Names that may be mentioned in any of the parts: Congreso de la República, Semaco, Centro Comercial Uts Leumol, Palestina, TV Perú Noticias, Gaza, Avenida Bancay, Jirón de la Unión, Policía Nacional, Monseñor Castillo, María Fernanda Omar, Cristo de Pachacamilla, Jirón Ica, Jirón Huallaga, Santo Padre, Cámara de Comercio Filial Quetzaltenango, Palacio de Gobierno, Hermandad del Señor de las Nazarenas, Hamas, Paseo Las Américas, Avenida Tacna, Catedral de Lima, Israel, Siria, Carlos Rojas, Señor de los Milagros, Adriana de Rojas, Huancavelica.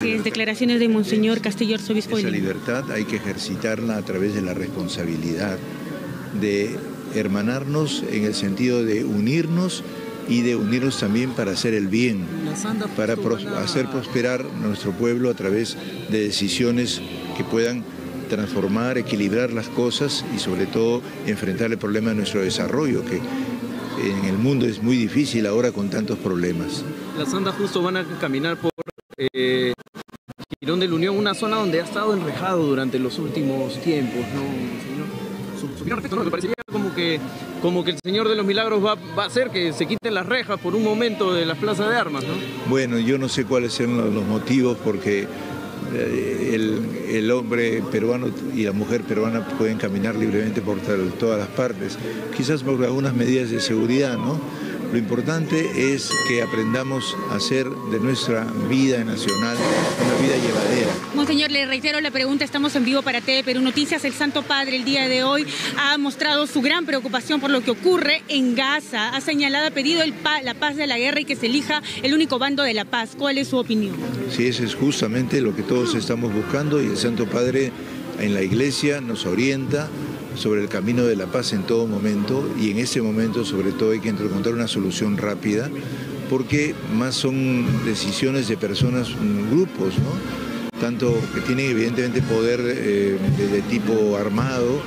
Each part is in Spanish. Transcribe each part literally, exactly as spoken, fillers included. Declaraciones de Monseñor Castillo, arzobispo de Lima. Esa libertad hay que ejercitarla a través de la responsabilidad, de hermanarnos en el sentido de unirnos y de unirnos también para hacer el bien, para pros- hacer prosperar nuestro pueblo a través de decisiones que puedan transformar, equilibrar las cosas y sobre todo enfrentar el problema de nuestro desarrollo, que en el mundo es muy difícil ahora con tantos problemas. Las andas justo van a caminar por Eh, Jirón de la Unión, una zona donde ha estado enrejado durante los últimos tiempos, ¿no, señor? Su opinión respecto, ¿no? Me parecería como que, como que el Señor de los Milagros va, va a hacer que se quiten las rejas por un momento de las plazas de armas, ¿no? Bueno, yo no sé cuáles son los, los motivos, porque el, el hombre peruano y la mujer peruana pueden caminar libremente por todas las partes, quizás por algunas medidas de seguridad, ¿no? Lo importante es que aprendamos a hacer de nuestra vida nacional una vida llevadera. Monseñor, le reitero la pregunta, estamos en vivo para T V Perú Noticias. El Santo Padre el día de hoy ha mostrado su gran preocupación por lo que ocurre en Gaza. Ha señalado, ha pedido el pa la paz de la guerra y que se elija el único bando de la paz. ¿Cuál es su opinión? Sí, eso es justamente lo que todos estamos buscando y el Santo Padre en la Iglesia nos orienta sobre el camino de la paz en todo momento, y en ese momento sobre todo hay que encontrar una solución rápida, porque más son decisiones de personas, grupos, ¿no? Tanto que tienen evidentemente poder eh, de, de tipo armado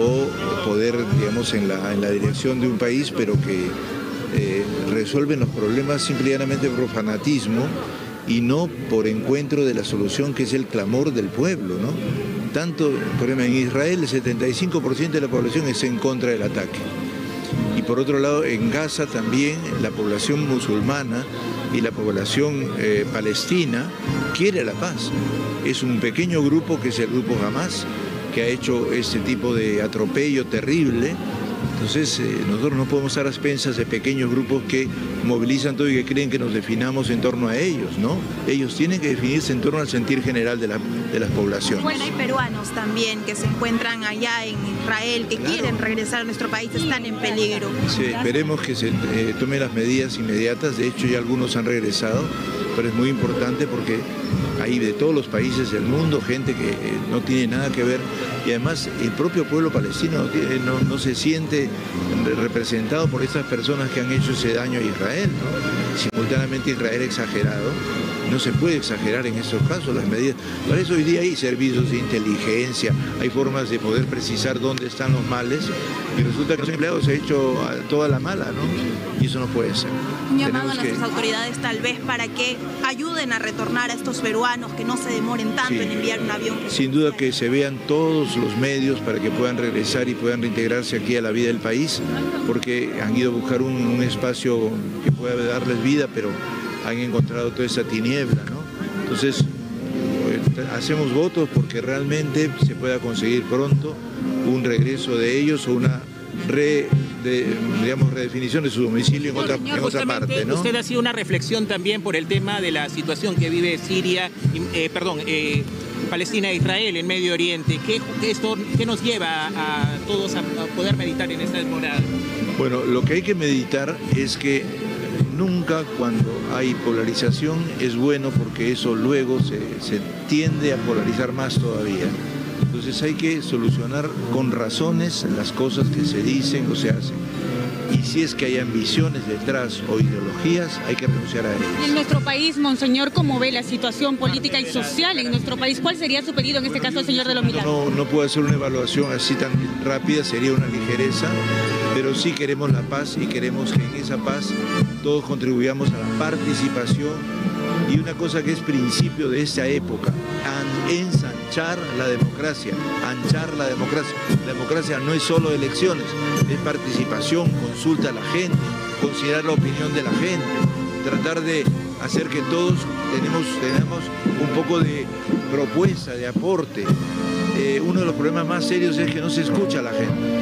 o poder, digamos, en la, en la dirección de un país, pero que eh, resuelven los problemas simplemente por fanatismo y no por encuentro de la solución que es el clamor del pueblo, ¿no? Tanto, por ejemplo, en Israel el setenta y cinco por ciento de la población está en contra del ataque. Y por otro lado, en Gaza también la población musulmana y la población eh, palestina quiere la paz. Es un pequeño grupo que es el grupo Hamas, que ha hecho este tipo de atropello terrible. Entonces, eh, nosotros no podemos estar a expensas de pequeños grupos que movilizan todo y que creen que nos definamos en torno a ellos, ¿no? Ellos tienen que definirse en torno al sentir general de, la, de las poblaciones. Bueno, hay peruanos también que se encuentran allá en Israel, que claro, quieren regresar a nuestro país, están en peligro. Sí, esperemos que se eh, tomen las medidas inmediatas. De hecho, ya algunos han regresado, pero es muy importante porque hay de todos los países del mundo gente que eh, no tiene nada que ver, y además el propio pueblo palestino no, tiene, no, no se siente representado por estas personas que han hecho ese daño a Israel, ¿no? Simultáneamente Israel exagerado, no se puede exagerar en estos casos las medidas. Para eso hoy día hay servicios de inteligencia, hay formas de poder precisar dónde están los males, y resulta que los empleados se han hecho toda la mala, ¿no? Y eso no puede ser. Un llamado a nuestras autoridades tal vez para que ayuden a retornar a estos peruanos, que no se demoren tanto, sí, en enviar un avión. Sin duda que se vean todos los medios para que puedan regresar y puedan reintegrarse aquí a la vida del país, porque han ido a buscar un, un espacio que pueda darles vida, pero han encontrado toda esa tiniebla, ¿no? Entonces, hacemos votos porque realmente se pueda conseguir pronto un regreso de ellos o una re, de, digamos, redefinición de su domicilio en otra, en otra parte, ¿no? Usted hacía una reflexión también por el tema de la situación que vive Siria, eh, perdón, eh, Palestina e Israel en Medio Oriente. ¿Qué, esto, qué nos lleva a, a todos a, a poder meditar en esta temporada? Bueno, lo que hay que meditar es que nunca cuando hay polarización es bueno, porque eso luego se, se tiende a polarizar más todavía. Entonces hay que solucionar con razones las cosas que se dicen o se hacen. Y si es que hay ambiciones detrás o ideologías, hay que renunciar a ellas. En nuestro país, Monseñor, ¿cómo ve la situación política y social en nuestro país? ¿Cuál sería su pedido en este caso al Señor de los Milagros? No, no puedo hacer una evaluación así tan rápida, sería una ligereza, pero sí queremos la paz y queremos que en esa paz todos contribuyamos a la participación y una cosa que es principio de esta época, ensanchar la democracia, anchar la democracia. La democracia no es solo elecciones, es participación, consulta a la gente, considerar la opinión de la gente, tratar de hacer que todos tenemos, tenemos un poco de propuesta, de aporte. Eh, uno de los problemas más serios es que no se escucha a la gente.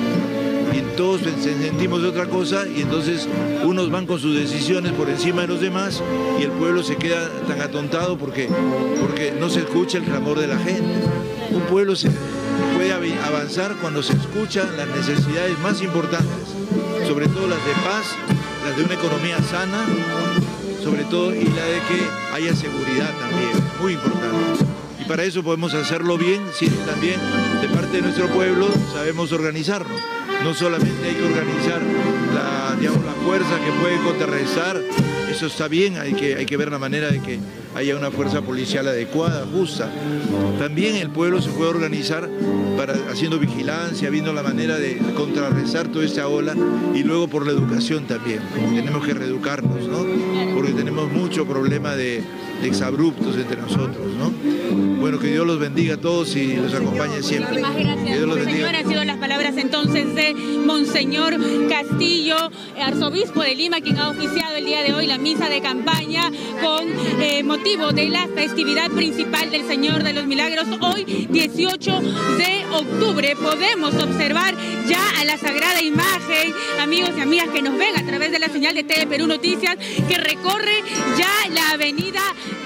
Y todos sentimos otra cosa y entonces unos van con sus decisiones por encima de los demás y el pueblo se queda tan atontado porque, porque no se escucha el clamor de la gente. Un pueblo se puede avanzar cuando se escuchan las necesidades más importantes, sobre todo las de paz, las de una economía sana sobre todo, y la de que haya seguridad también, muy importante. Y para eso podemos hacerlo bien, si también de parte de nuestro pueblo sabemos organizarnos. No solamente hay que organizar la, digamos, la fuerza que puede contrarrestar, eso está bien, hay que, hay que ver la manera de que haya una fuerza policial adecuada, justa. También el pueblo se puede organizar para, haciendo vigilancia, viendo la manera de contrarrestar toda esta ola, y luego por la educación también. Tenemos que reeducarnos, ¿no? Porque tenemos mucho problema de, de exabruptos entre nosotros, ¿no? Bueno, que Dios los bendiga a todos y los acompañe siempre. Que Dios los bendiga. Señor, han sido las palabras entonces de Monseñor Castillo, arzobispo de Lima, quien ha oficiado el día de hoy la misa de campaña con eh, motivo de la festividad principal del Señor de los Milagros. Hoy, dieciocho de octubre, podemos observar ya a la Sagrada Imagen, amigos y amigas que nos ven a través de la señal de T V Perú Noticias, que recorre ya la Avenida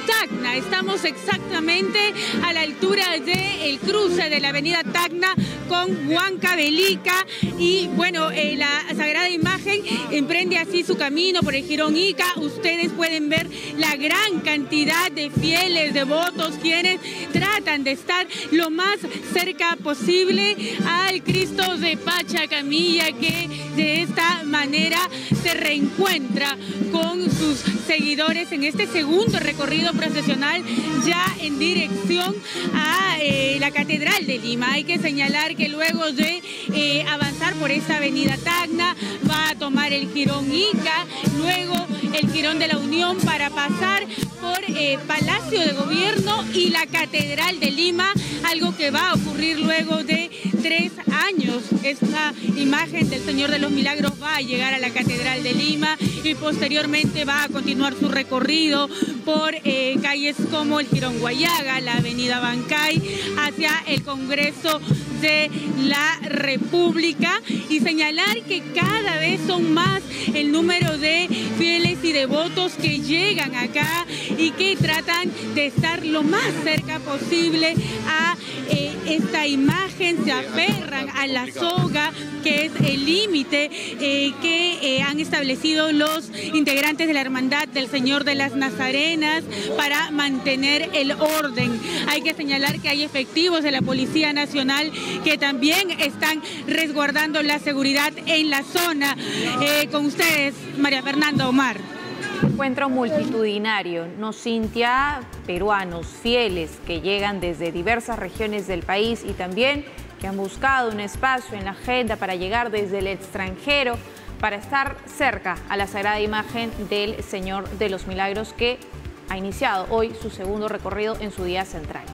Tacna. Estamos exactamente a la altura del cruce de la Avenida Tacna con Huancavelica, y bueno, eh, la Sagrada Imagen emprende así su camino por el Jirón Ica. Ustedes pueden ver la gran cantidad de fieles, devotos, quienes tratan de estar lo más cerca posible al Cristo de Pachacamilla, que de esta manera se reencuentra con sus seguidores en este segundo recorrido procesional ya en dirección a eh, la Catedral de Lima. Hay que señalar que luego de eh, avanzar por esta Avenida Tacna va a tomar el Jirón Ica, luego el Jirón de la Unión para pasar por eh, Palacio de Gobierno y la Catedral de Lima, algo que va a ocurrir luego de tres años. Esta imagen del Señor de los Milagros va a llegar a la Catedral de Lima y posteriormente va a continuar su recorrido por eh, calles como el Jirón Huallaga, la Avenida Bancay, hacia el Congreso de la República, y señalar que cada vez son más el número de fieles y devotos que llegan acá y que tratan de estar lo más cerca posible a eh, esta imagen. Se aferran a la soga, que es el límite eh, que eh, han establecido los integrantes de la Hermandad del Señor de las Nazarenas para mantener el orden. Hay que señalar que hay efectivos de la Policía Nacional que también están resguardando la seguridad en la zona. Eh, con ustedes, María Fernanda Omar. Encuentro multitudinario, no Cintia, peruanos fieles que llegan desde diversas regiones del país y también que han buscado un espacio en la agenda para llegar desde el extranjero para estar cerca a la Sagrada Imagen del Señor de los Milagros, que ha iniciado hoy su segundo recorrido en su día central.